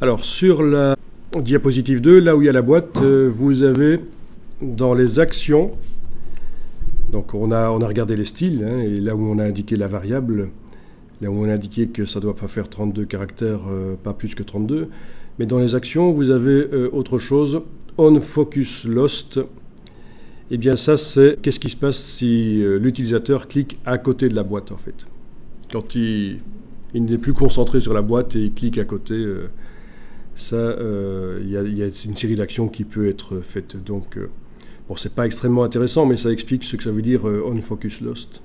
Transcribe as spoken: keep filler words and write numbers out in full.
Alors sur la diapositive deux, là où il y a la boîte, euh, vous avez dans les actions, donc on a, on a regardé les styles, hein, et là où on a indiqué la variable, là où on a indiqué que ça ne doit pas faire trente-deux caractères, euh, pas plus que trente-deux, mais dans les actions, vous avez euh, autre chose, On Focus Lost. Et eh bien ça, c'est qu'est-ce qui se passe si euh, l'utilisateur clique à côté de la boîte, en fait. Quand il, il n'est plus concentré sur la boîte et il clique à côté, euh, ça, euh, y a, y a une série d'actions qui peut être faite. Donc, euh, bon, c'est pas extrêmement intéressant, mais ça explique ce que ça veut dire euh, On Focus Lost.